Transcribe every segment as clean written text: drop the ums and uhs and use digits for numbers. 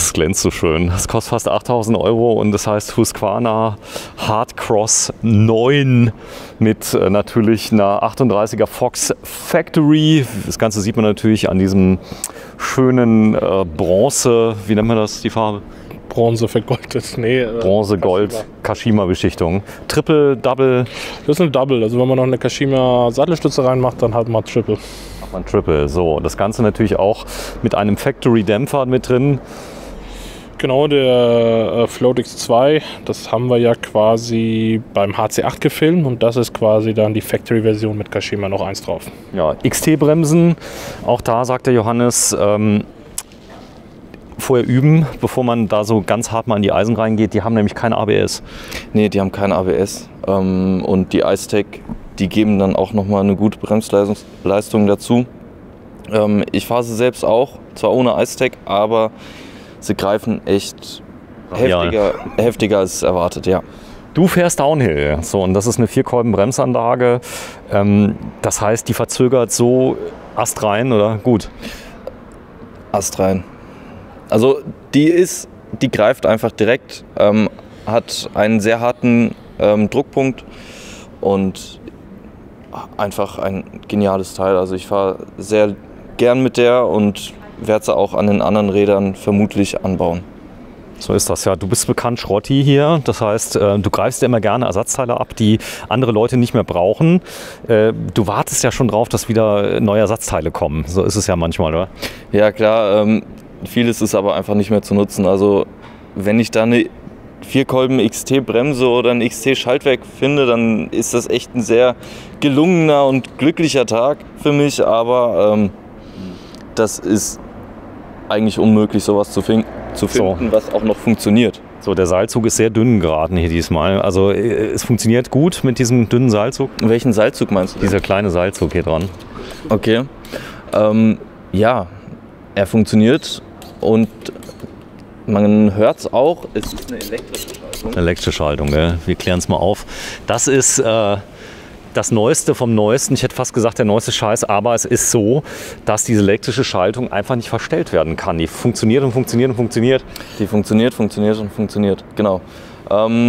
das glänzt so schön. Das kostet fast 8.000 € und das heißt Husqvarna Hard Cross 9 mit natürlich einer 38er Fox Factory. Das Ganze sieht man natürlich an diesem schönen Bronze, wie nennt man das, die Farbe? Bronze vergoldet, nee. Bronze, Gold, Kashima-Beschichtung. Triple, Double? Das ist eine Double, also wenn man noch eine Kashima-Sattelstütze reinmacht, dann hat man Triple. Hat man Triple, so. Das Ganze natürlich auch mit einem Factory-Dämpfer mit drin. Genau, der Float X2, das haben wir ja quasi beim HC8 gefilmt und das ist quasi dann die Factory-Version mit Kashima noch eins drauf. Ja, XT-Bremsen, auch da sagt der Johannes, vorher üben, bevor man da so ganz hart mal in die Eisen reingeht. Die haben nämlich kein ABS. Nee, die haben kein ABS. Und die Ice Tech, die geben dann auch nochmal eine gute Bremsleistung dazu. Ich fahre sie selbst auch, zwar ohne Ice Tech, aber sie greifen echt heftiger als erwartet, ja. Du fährst Downhill, so, und das ist eine Vierkolben-Bremsanlage. Das heißt, die verzögert so astrein, oder? Gut. Astrein. Also die greift einfach direkt, hat einen sehr harten Druckpunkt und einfach ein geniales Teil. Also ich fahre sehr gern mit der und werde sie auch an den anderen Rädern vermutlich anbauen. So ist das, ja. Du bist bekannt Schrotti hier, das heißt, du greifst ja immer gerne Ersatzteile ab, die andere Leute nicht mehr brauchen. Du wartest ja schon drauf, dass wieder neue Ersatzteile kommen. So ist es ja manchmal, oder? Ja, klar. Vieles ist aber einfach nicht mehr zu nutzen. Also wenn ich da eine Vierkolben XT-Bremse oder ein XT-Schaltwerk finde, dann ist das echt ein sehr gelungener und glücklicher Tag für mich. Aber das ist eigentlich unmöglich, sowas zu finden, was auch noch funktioniert. So, der Seilzug ist sehr dünn geraten hier diesmal. Also es funktioniert gut mit diesem dünnen Seilzug. Welchen Seilzug meinst du? Dieser kleine Seilzug hier dran. Okay. Ja, er funktioniert. Und man hört es auch, es ist eine elektrische Schaltung. Elektrische Schaltung, gell? Wir klären es mal auf. Das ist das Neueste vom Neuesten. Ich hätte fast gesagt, der neueste Scheiß. Aber es ist so, dass diese elektrische Schaltung einfach nicht verstellt werden kann. Die funktioniert und funktioniert und funktioniert. Die funktioniert und funktioniert, genau.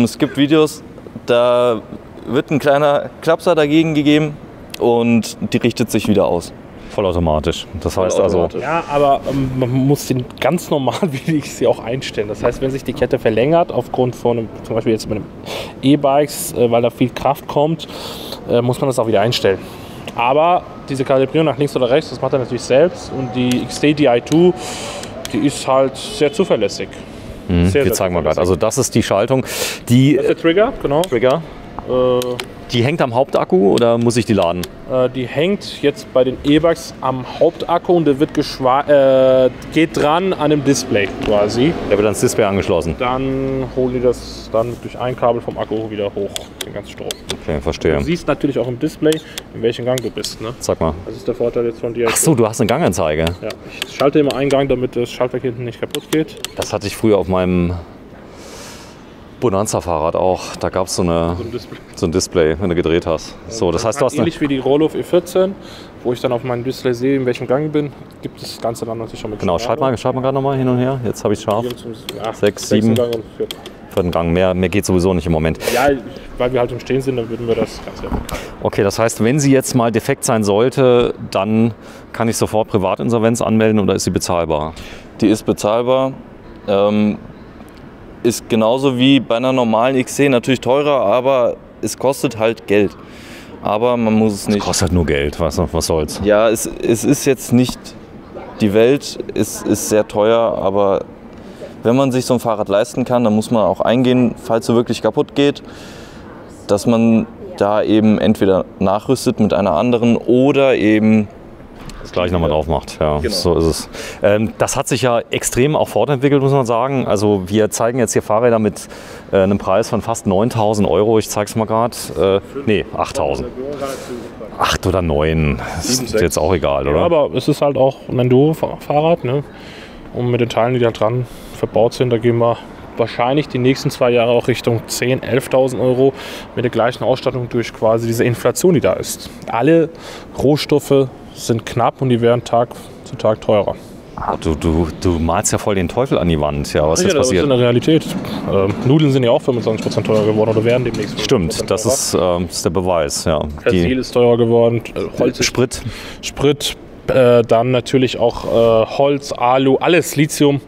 Es gibt Videos, da wird ein kleiner Klapser dagegen gegeben und die richtet sich wieder aus. Vollautomatisch. Das heißt also. Ja, aber man muss den ganz normal, wie ich sie auch einstellen. Das heißt, wenn sich die Kette verlängert, aufgrund von einem, zum Beispiel jetzt mit einem E-Bikes, weil da viel Kraft kommt, muss man das auch wieder einstellen. Aber diese Kalibrierung nach links oder rechts, das macht er natürlich selbst. Und die XT DI2, die ist halt sehr zuverlässig. Mhm, sehr, wir zeigen mal gerade. Also, das ist die Schaltung. Die, das ist der Trigger, genau. Trigger. Die hängt am Hauptakku oder muss ich die laden? Die hängt jetzt bei den E-Bikes am Hauptakku und der wird geht dran an dem Display quasi. Der wird ans Display angeschlossen. Dann holen die das dann durch ein Kabel vom Akku wieder hoch, den ganzen Strom. Okay, verstehe. Du siehst natürlich auch im Display, in welchem Gang du bist, ne? Sag mal. Das ist der Vorteil jetzt von dir. Ach so, du hast eine Ganganzeige. Ja, ich schalte immer einen Gang, damit das Schaltwerk hinten nicht kaputt geht. Das hatte ich früher auf meinem Bonanza-Fahrrad auch, da gab so es so ein Display, wenn du gedreht hast. So, das heißt, du hast ähnlich wie die Rohloff E-14, wo ich dann auf meinem Display sehe, in welchem Gang bin, gibt es das Ganze dann natürlich schon mit. Genau, schalt mal gerade nochmal hin und her, jetzt habe ich scharf. 6, 7, für den Gang, mehr geht sowieso nicht im Moment. Ja, weil wir halt im Stehen sind, dann würden wir das Ganze. Okay, das heißt, wenn sie jetzt mal defekt sein sollte, dann kann ich sofort Privatinsolvenz anmelden oder ist sie bezahlbar? Die ist bezahlbar. Ist genauso wie bei einer normalen XC natürlich teurer, aber es kostet halt Geld. Aber man muss es nicht. Es kostet nur Geld, weißt du, was soll's. Ja, es ist jetzt nicht die Welt, es ist sehr teuer, aber wenn man sich so ein Fahrrad leisten kann, dann muss man auch eingehen, falls es wirklich kaputt geht, dass man da eben entweder nachrüstet mit einer anderen oder eben das gleich nochmal drauf macht, ja, genau. So ist es. Das hat sich ja extrem auch fortentwickelt, muss man sagen. Also wir zeigen jetzt hier Fahrräder mit einem Preis von fast 9.000 €. Ich zeig's mal gerade. Nee, 8.000. 8 oder 9, ist jetzt auch egal, oder? Ja, aber es ist halt auch ein Enduro-Fahrrad, ne? Und mit den Teilen, die da dran verbaut sind, da gehen wir wahrscheinlich die nächsten 2 Jahre auch Richtung 10.000, 11.000 € mit der gleichen Ausstattung durch quasi diese Inflation, die da ist. Alle Rohstoffe sind knapp und die werden Tag zu Tag teurer. Du malst ja voll den Teufel an die Wand. Ja, was ist passiert? Das ist in der Realität. Nudeln sind ja auch 25% teurer geworden oder werden demnächst. Stimmt, das ist der Beweis. Ja. Persil ist teurer geworden. Holz ist Sprit. Dann natürlich auch Holz, Alu, alles, Lithium.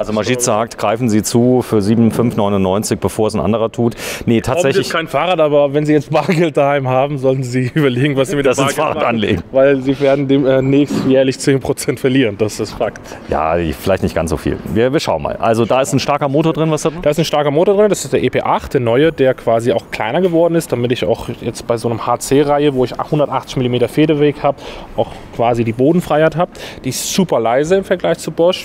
Also Majid sagt, greifen Sie zu für 7,599, bevor es ein anderer tut. Nee, tatsächlich. Ich habe kein Fahrrad, aber wenn Sie jetzt Bargeld daheim haben, sollten Sie überlegen, was Sie mit dem Fahrrad anlegen. Weil Sie werden demnächst jährlich 10% verlieren, das ist Fakt. Ja, vielleicht nicht ganz so viel. Wir schauen mal. Also da ist ein starker Motor drin, was da drin? Da ist ein starker Motor drin, das ist der EP8, der neue, der quasi auch kleiner geworden ist, damit ich auch jetzt bei so einem HC-Reihe, wo ich 180 mm Federweg habe, auch quasi die Bodenfreiheit habe. Die ist super leise im Vergleich zu Bosch.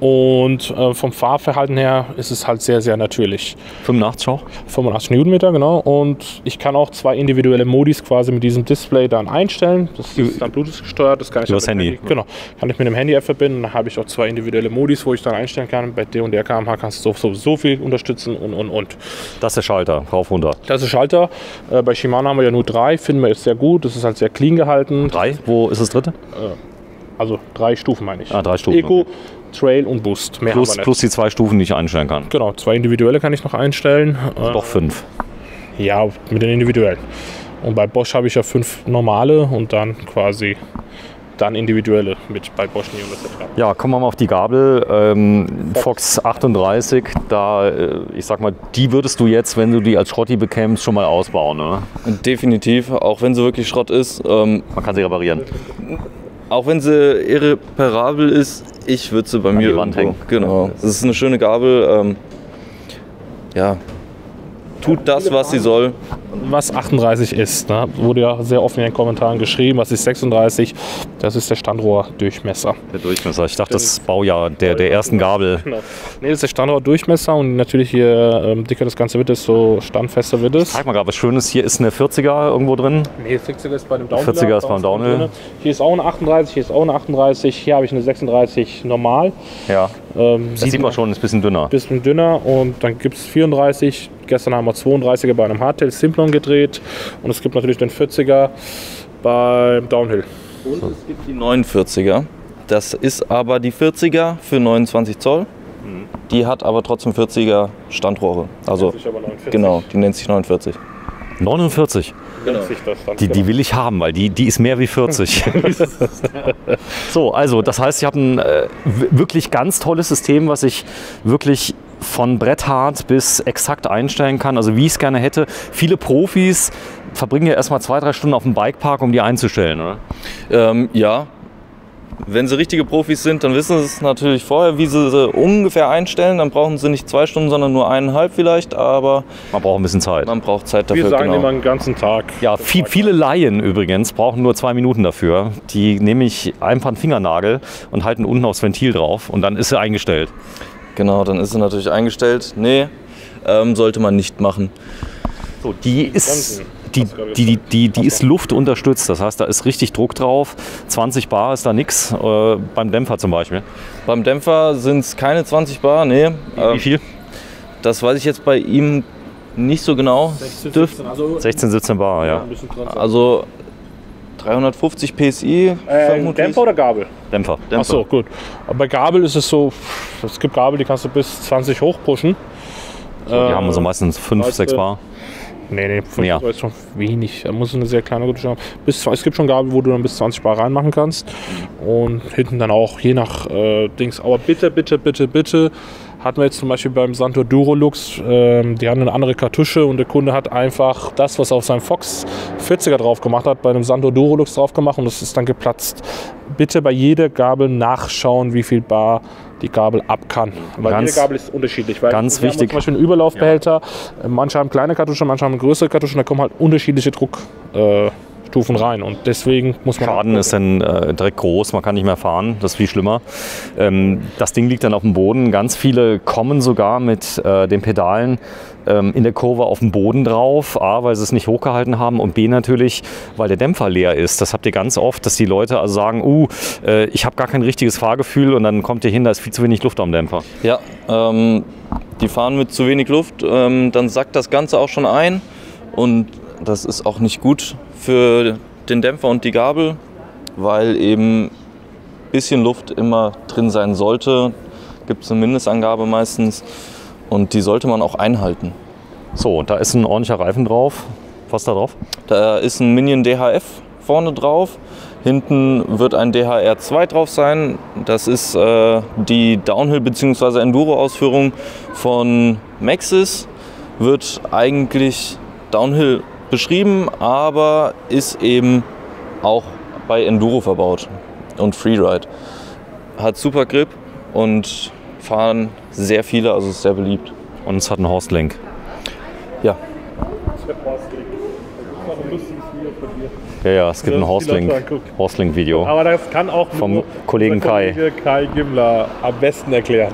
Und vom Fahrverhalten her ist es halt sehr, sehr natürlich. 85 auch? 85 Newtonmeter, genau. Und ich kann auch zwei individuelle Modis quasi mit diesem Display dann einstellen. Das ist dann Bluetooth gesteuert, das kann ich mit dem Handy. Genau, kann ich mit dem Handy-App verbinden. Dann habe ich auch zwei individuelle Modis, wo ich dann einstellen kann. Bei der und der kmh kannst du so viel unterstützen und. Das ist der Schalter, rauf runter. Das ist der Schalter. Bei Shimano haben wir ja nur drei, finden wir jetzt sehr gut. Das ist halt sehr clean gehalten. Drei? Wo ist das dritte? Also drei Stufen meine ich. Ah, drei Stufen. Eco, okay. Trail und Boost. Mehr plus die zwei Stufen, die ich einstellen kann. Genau, zwei individuelle kann ich noch einstellen. Doch fünf. Ja, mit den individuellen. Und bei Bosch habe ich ja fünf normale und dann quasi individuelle mit bei Bosch Neo etc. Ja, kommen wir mal auf die Gabel. Fox 38, da, ich sag mal, die würdest du jetzt, wenn du die als Schrotti bekämst, schon mal ausbauen, oder? Definitiv, auch wenn sie wirklich Schrott ist. Man kann sie reparieren. Auch wenn sie irreparabel ist, ich würde sie bei mir an die Wand hängen. Genau. Das ist eine schöne Gabel. Ja, tut das, was sie soll. Was 38 ist, ne? Wurde ja sehr oft in den Kommentaren geschrieben. Was ist 36? Das ist der Standrohrdurchmesser. Der Durchmesser. Ich dachte, das ist Baujahr der ersten Gabel. Genau. Nee, das ist der Standrohrdurchmesser und natürlich je dicker das Ganze wird, desto standfester wird es. Sag mal gerade was Schönes. Hier ist eine 40er irgendwo drin. Nee, 40er ist bei dem Downhill. 40er ist beim Downhill. Hier ist auch eine 38, hier ist auch eine 38. Hier habe ich eine 36 normal. Ja. Das sieht man schon, ist ein bisschen dünner. Und dann gibt es 34. Gestern haben wir 32er bei einem Hardtail Simplo gedreht und es gibt natürlich den 40er beim Downhill. Und es gibt die 49er. Das ist aber die 40er für 29 Zoll. Die hat aber trotzdem 40er Standrohre. Also nennt sich aber 49. Genau, die nennt sich 49. 49? Genau. Die will ich haben, weil die ist mehr wie 40. So, also das heißt, ich habe ein wirklich ganz tolles System, was ich wirklich von bretthart bis exakt einstellen kann, also wie ich es gerne hätte. Viele Profis verbringen ja erstmal 2-3 Stunden auf dem Bikepark, um die einzustellen, oder? Ja, wenn sie richtige Profis sind, dann wissen sie es natürlich vorher, wie sie ungefähr einstellen. Dann brauchen sie nicht 2 Stunden, sondern nur 1,5 vielleicht, aber man braucht ein bisschen Zeit. Man braucht Zeit dafür, wir sagen immer einen ganzen Tag. Ja, viele Laien übrigens brauchen nur 2 Minuten dafür. Die nehme ich einfach einen Fingernagel und halten unten aufs Ventil drauf und dann ist sie eingestellt. Genau, dann ist sie natürlich eingestellt. Nee, sollte man nicht machen. So, die ist luftunterstützt, das heißt, da ist richtig Druck drauf. 20 Bar ist da nichts, beim Dämpfer zum Beispiel. Beim Dämpfer sind es keine 20 Bar, nee. Wie viel? Das weiß ich jetzt bei ihm nicht so genau. 16, 17, also 16, 17 Bar, ja. Also 350 PSI. Dämpfer oder Gabel? Dämpfer. Ach so, gut. Aber bei Gabel ist es so, es gibt Gabel, die kannst du bis 20 hochpushen. So, die haben so meistens 5, 6 Bar. Nee, 5 Bar ist schon wenig. Da muss eine sehr kleine Gute haben. Es gibt schon Gabel, wo du dann bis 20 Bar reinmachen kannst. Und hinten dann auch, je nach Dings. Aber bitte. Hatten wir jetzt zum Beispiel beim Suntour Durolux, die haben eine andere Kartusche und der Kunde hat einfach das, was auf seinem Fox 40er drauf gemacht hat, bei einem Suntour Durolux drauf gemacht und das ist dann geplatzt. Bitte bei jeder Gabel nachschauen, wie viel Bar die Gabel ab kann. Weil jede Gabel ist unterschiedlich. Weil ganz wichtig. Wir haben zum Beispiel einen Überlaufbehälter, manche haben kleine Kartusche, manche haben größere Kartusche und da kommen halt unterschiedliche Druckstufen rein und deswegen muss man... Schaden ist dann direkt groß, man kann nicht mehr fahren, das ist viel schlimmer. Das Ding liegt dann auf dem Boden, ganz viele kommen sogar mit den Pedalen in der Kurve auf dem Boden drauf, A, weil sie es nicht hochgehalten haben und B natürlich, weil der Dämpfer leer ist. Das habt ihr ganz oft, dass die Leute also sagen, ich habe gar kein richtiges Fahrgefühl und dann kommt ihr hin, da ist viel zu wenig Luft am Dämpfer. Ja, die fahren mit zu wenig Luft, dann sackt das Ganze auch schon ein und das ist auch nicht gut für den Dämpfer und die Gabel, weil eben bisschen Luft immer drin sein sollte. Gibt es eine Mindestangabe meistens und die sollte man auch einhalten. So, da ist ein ordentlicher Reifen drauf. Was da drauf? Da ist ein Minion DHF vorne drauf. Hinten wird ein DHR2 drauf sein. Das ist die Downhill- bzw. Enduro-Ausführung von Maxxis. Wird eigentlich Downhill beschrieben, aber ist eben auch bei Enduro verbaut und Freeride. Hat super Grip und fahren sehr viele, also ist sehr beliebt. Und es hat einen Horstlenk. Ja. Ja, es gibt ein Horstlenk-Video. Aber das kann auch vom Kollegen Kai Gimmler am besten erklären.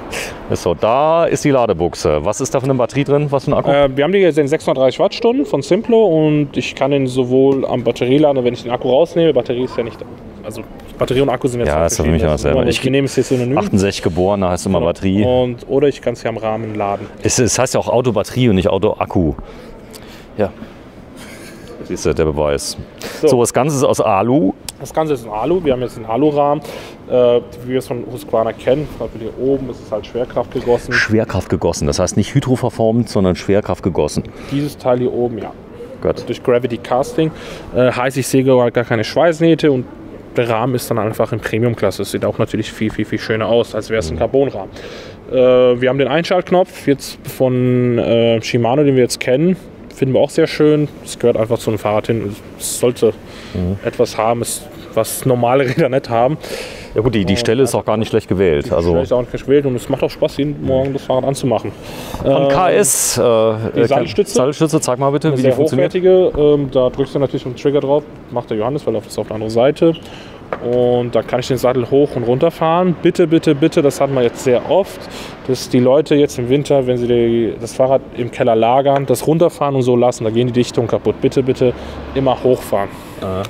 Ist so, da ist die Ladebuchse. Was ist da für eine Batterie drin? Was für ein Akku? Wir haben hier den 630 Wattstunden von Simplo und ich kann ihn sowohl am Batterie laden, wenn ich den Akku rausnehme. Batterie ist ja nicht. Also Batterie und Akku sind jetzt ja, das ist für mich immer selber. Ich nehme es jetzt synonym. 68 geboren, da heißt immer Batterie. Oder ich kann es ja am Rahmen laden. Es heißt ja auch Autobatterie und nicht Autoakku. Ja. Siehst du, der Beweis. So, das Ganze ist aus Alu. Das Ganze ist ein Alu. Wir haben jetzt einen Alurahmen, wie wir es von Husqvarna kennen. Hier oben ist es halt Schwerkraft gegossen. Schwerkraft gegossen, das heißt nicht hydroverformt, sondern Schwerkraft gegossen. Dieses Teil hier oben, ja. Gott. Durch Gravity Casting. Heißt, ich sehe gar keine Schweißnähte und der Rahmen ist dann einfach in Premium-Klasse. Es sieht auch natürlich viel schöner aus, als wäre es ein Carbonrahmen. Wir haben den Einschaltknopf jetzt von Shimano, den wir jetzt kennen. Finden wir auch sehr schön. Es gehört einfach zu einem Fahrrad hin. Es sollte etwas haben, was normale Räder nicht haben. Ja gut, die Stelle ist auch gar nicht schlecht gewählt. Die Stelle ist auch nicht schlecht gewählt und es macht auch Spaß, jeden Morgen das Fahrrad anzumachen. Von KS, die Sattelstütze, zeig mal bitte, wie die funktioniert. Da drückst du natürlich mit dem Trigger drauf, macht der Johannes, weil er ist auf der anderen Seite. Und dann kann ich den Sattel hoch und runter fahren. Bitte, das hat man jetzt sehr oft, dass die Leute jetzt im Winter, wenn sie das Fahrrad im Keller lagern, das runterfahren und so lassen, da gehen die Dichtungen kaputt. Bitte, immer hochfahren. Aha.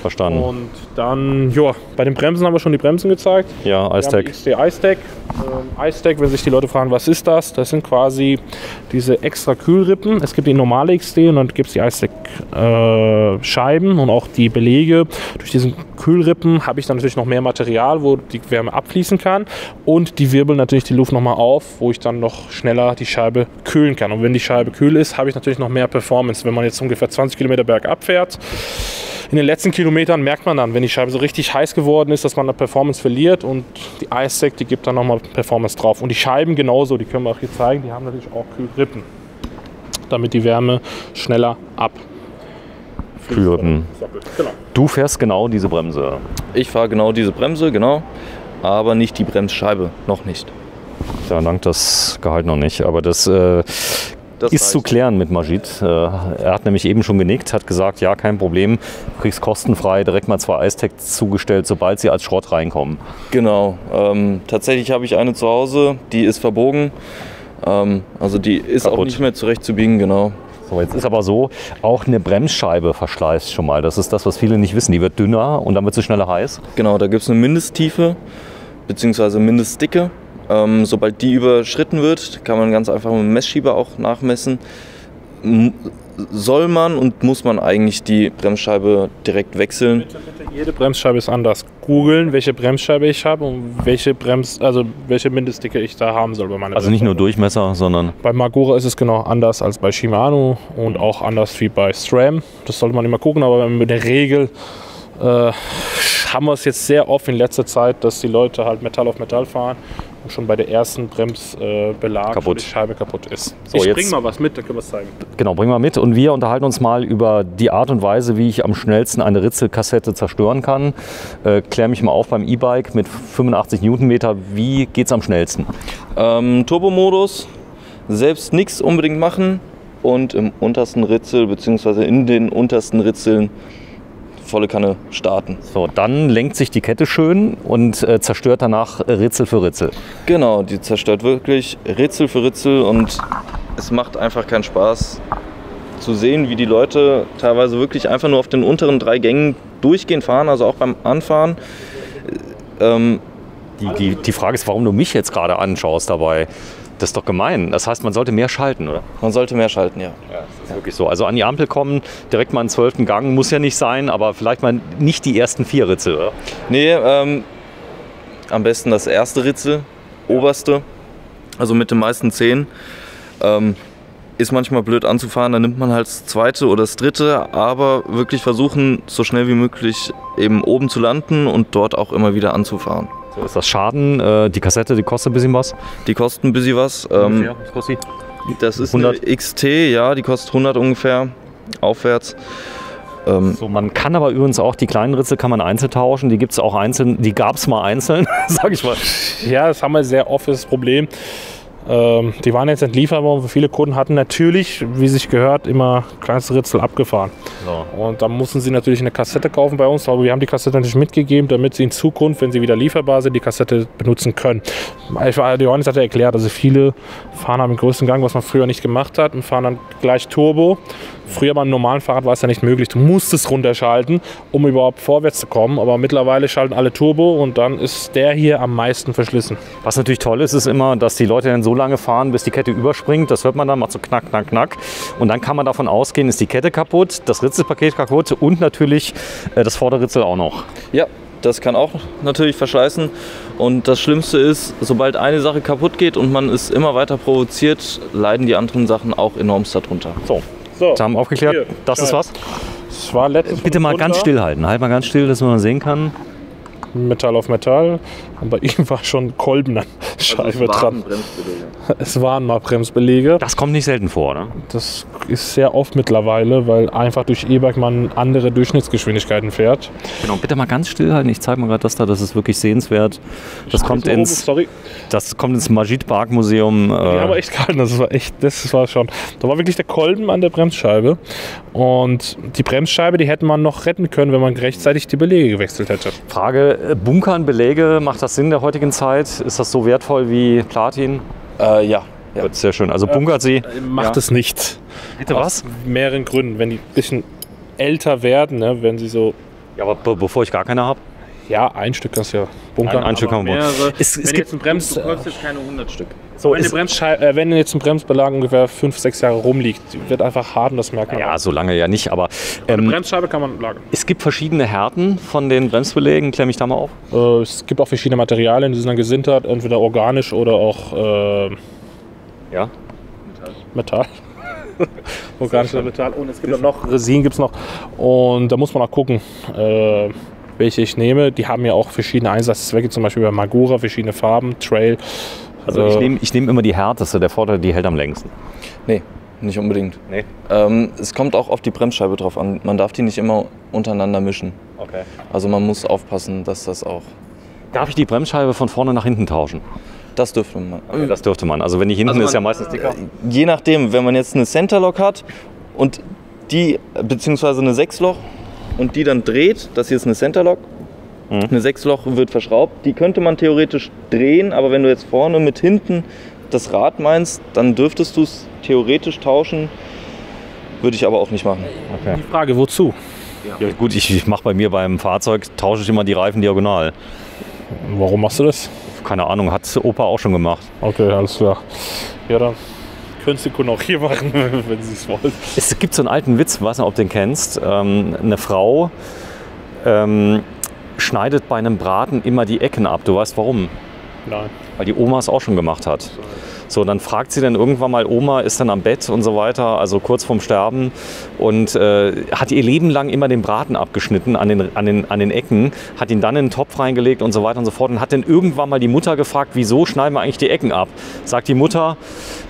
Verstanden. Und dann, ja, bei den Bremsen haben wir schon die Bremsen gezeigt. Ja, Ice Tech. Ice Tech. Ice Tech, wenn sich die Leute fragen, was ist das? Das sind quasi diese extra Kühlrippen. Es gibt die normale XT und dann gibt es die Ice Tech Scheiben und auch die Belege. Durch diesen Kühlrippen habe ich dann natürlich noch mehr Material, wo die Wärme abfließen kann. Und die wirbeln natürlich die Luft nochmal auf, wo ich dann noch schneller die Scheibe kühlen kann. Und wenn die Scheibe kühl ist, habe ich natürlich noch mehr Performance. Wenn man jetzt ungefähr 20 Kilometer bergab fährt, in den letzten Kilometern merkt man dann, wenn die Scheibe so richtig heiß geworden ist, dass man eine Performance verliert und die Ice Tech, die gibt dann nochmal Performance drauf. Und die Scheiben genauso, die können wir auch hier zeigen, die haben natürlich auch Kühlrippen, damit die Wärme schneller abfließt. Kühlrippen. Genau. Du fährst genau diese Bremse. Ich fahre genau diese Bremse, genau, aber nicht die Bremsscheibe, noch nicht. Da langt das Gehalt noch nicht, aber das... Das ist zu klären mit Majid. Er hat nämlich eben schon genickt, hat gesagt, ja, kein Problem, du kriegst kostenfrei direkt mal 2 Ice Tech zugestellt, sobald sie als Schrott reinkommen. Genau, tatsächlich habe ich eine zu Hause, die ist verbogen, also die ist kaputt. Auch nicht mehr zurechtzubiegen, genau. So, jetzt ist aber so, auch eine Bremsscheibe verschleißt schon mal, das ist das, was viele nicht wissen, die wird dünner und dann wird sie schneller heiß. Genau, da gibt es eine Mindesttiefe bzw. Mindestdicke. Sobald die überschritten wird, kann man ganz einfach mit dem Messschieber auch nachmessen. Soll man und muss man eigentlich die Bremsscheibe direkt wechseln? Bitte, jede Bremsscheibe ist anders. Googeln, welche Bremsscheibe ich habe und welche Mindestdicke ich da haben soll bei meiner. Also nicht nur Durchmesser, sondern... Bei Magura ist es genau anders als bei Shimano und auch anders wie bei SRAM. Das sollte man immer gucken, aber in der Regel... haben wir es jetzt sehr oft in letzter Zeit, dass die Leute halt Metall auf Metall fahren und schon bei der ersten Bremsbelag die Scheibe kaputt ist. So, ich bring mal was mit, dann können wir es zeigen. Genau, bring mal mit und wir unterhalten uns mal über die Art und Weise, wie ich am schnellsten eine Ritzelkassette zerstören kann. Klär mich mal auf beim E-Bike mit 85 Newtonmeter, wie geht es am schnellsten? Turbomodus, selbst nichts unbedingt machen und im untersten Ritzel bzw. in den untersten Ritzeln volle Kanne starten. So, dann lenkt sich die Kette schön und zerstört danach Ritzel für Ritzel. Genau, die zerstört wirklich Ritzel für Ritzel und es macht einfach keinen Spaß zu sehen, wie die Leute teilweise wirklich einfach nur auf den unteren 3 Gängen durchgehend fahren, also auch beim Anfahren. Die Frage ist, warum du mich jetzt gerade anschaust dabei. Das ist doch gemein. Das heißt, man sollte mehr schalten, oder? Man sollte mehr schalten, ja. Ja, das ist wirklich so. Also an die Ampel kommen, direkt mal in den 12. Gang, muss ja nicht sein, aber vielleicht mal nicht die ersten 4 Ritzel, oder? Nee, am besten das erste Ritzel, oberste, also mit den meisten 10. Ist manchmal blöd anzufahren, dann nimmt man halt das zweite oder das dritte, aber wirklich versuchen, so schnell wie möglich eben oben zu landen und dort auch immer wieder anzufahren. So ist das Schaden, die Kassette, die kostet ein bisschen was? Die kostet ein bisschen was. Was kostet die? Das ist 100. Eine XT, ja, die kostet 100 ungefähr, aufwärts. So, man kann aber übrigens auch, die kleinen Ritze kann man einzeln tauschen, die gibt's auch einzeln, die gab es mal einzeln, sag ich mal. Ja, das haben wir sehr oft, das Problem. Die waren jetzt entlieferbar und viele Kunden hatten natürlich, wie sich gehört, immer kleinste Ritzel abgefahren. So. Und dann mussten sie natürlich eine Kassette kaufen bei uns, aber wir haben die Kassette natürlich mitgegeben, damit sie in Zukunft, wenn sie wieder lieferbar sind, die Kassette benutzen können. Johannes hat ja erklärt, also viele fahren am größten Gang, was man früher nicht gemacht hat, und fahren dann gleich Turbo. Früher beim normalen Fahrrad war es ja nicht möglich, du musstest runterschalten, um überhaupt vorwärts zu kommen, aber mittlerweile schalten alle Turbo und dann ist der hier am meisten verschlissen. Was natürlich toll ist, ist immer, dass die Leute dann so lange fahren, bis die Kette überspringt. Das hört man dann, macht so knack, knack, knack. Und dann kann man davon ausgehen, ist die Kette kaputt, das Ritzelpaket kaputt und natürlich das Vorderritzel auch noch. Ja, das kann auch natürlich verschleißen. Und das Schlimmste ist, sobald eine Sache kaputt geht und man es immer weiter provoziert, leiden die anderen Sachen auch enormst darunter. So, das haben wir aufgeklärt. Hier, das ist was. Das war letztes Bitte mal ganz still halten. Halt mal ganz still, dass man sehen kann. Metall auf Metall, und bei ihm war schon Kolben an Scheibe dran. Es waren mal Bremsbeläge. Das kommt nicht selten vor, ne? Das ist sehr oft mittlerweile, weil einfach durch E-Bike man andere Durchschnittsgeschwindigkeiten fährt. Genau, bitte mal ganz still halten. Ich zeige mal gerade das da, das ist wirklich sehenswert. Das kommt ins Magid-Park-Museum. Ja, aber echt kalt, da war wirklich der Kolben an der Bremsscheibe. Und die Bremsscheibe, die hätte man noch retten können, wenn man rechtzeitig die Beläge gewechselt hätte. Frage: Bunkern Beläge, macht das Sinn in der heutigen Zeit? Ist das so wertvoll wie Platin? Ja. Gut, sehr schön. Also bunkert sie? Macht es nicht. Bitte was? Aus mehreren Gründen. Wenn die ein bisschen älter werden, ne, wenn sie so... Ja, aber bevor ich gar keine habe? Ja, ein Stück kannst du ja bunkern. Nein, ein Stück haben wir. Du kaufst jetzt keine 100 Stück. So, wenn jetzt ein Bremsbelag ungefähr 5-6 Jahre rumliegt, wird einfach hart und das merkt man. Ja, so lange ja nicht, aber eine Bremsscheibe kann man lagern. Es gibt verschiedene Härten von den Bremsbelägen, klär mich da mal auf. Es gibt auch verschiedene Materialien, die sind dann gesintert, entweder organisch oder auch Metall. Organisches Metall. Und es gibt noch Resin, gibt's noch. Und da muss man auch gucken, welche ich nehme. Die haben ja auch verschiedene Einsatzzwecke, zum Beispiel bei Magura, verschiedene Farben, Trail. Also ich nehm immer die härteste, der Vorteil, die hält am längsten. Nee, nicht unbedingt. Nee. Es kommt auch auf die Bremsscheibe drauf an. Man darf die nicht immer untereinander mischen. Okay. Also man muss aufpassen, dass das auch... Darf ich die Bremsscheibe von vorne nach hinten tauschen? Das dürfte man. Okay, das dürfte man. Also wenn ich hinten also man, ist ja meistens dicker. Je nachdem, wenn man jetzt eine Centerlock hat und die, beziehungsweise eine 6-Loch und die dann dreht, das hier ist eine Centerlock. Eine 6-Loch wird verschraubt, die könnte man theoretisch drehen, aber wenn du jetzt vorne mit hinten das Rad meinst, dann dürftest du es theoretisch tauschen, würde ich aber auch nicht machen. Okay. Die Frage, wozu? Ja, gut, ich mache bei mir beim Fahrzeug, tausche ich immer die Reifen diagonal. Warum machst du das? Keine Ahnung, hat Opa auch schon gemacht. Okay, alles klar. Ja, dann können Sie auch hier machen, wenn Sie es wollen. Es gibt so einen alten Witz, weiß nicht, ob du den kennst, eine Frau schneidet bei einem Braten immer die Ecken ab. Du weißt warum? Nein. Weil die Oma es auch schon gemacht hat. So, dann fragt sie dann irgendwann mal, Oma ist dann am Bett und so weiter, also kurz vorm Sterben, und hat ihr Leben lang immer den Braten abgeschnitten an den Ecken, hat ihn dann in den Topf reingelegt und so weiter und so fort, und hat dann irgendwann mal die Mutter gefragt, wieso schneiden wir eigentlich die Ecken ab? Sagt die Mutter,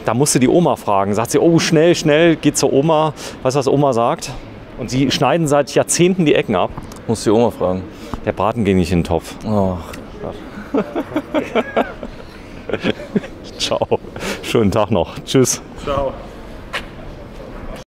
da musste die Oma fragen. Sagt sie, oh schnell, schnell, geht zur Oma. Weißt du, was Oma sagt? Und sie schneiden seit Jahrzehnten die Ecken ab. Muss die Oma fragen. Der Braten ging nicht in den Topf. Oh. Ciao. Schönen Tag noch. Tschüss. Ciao.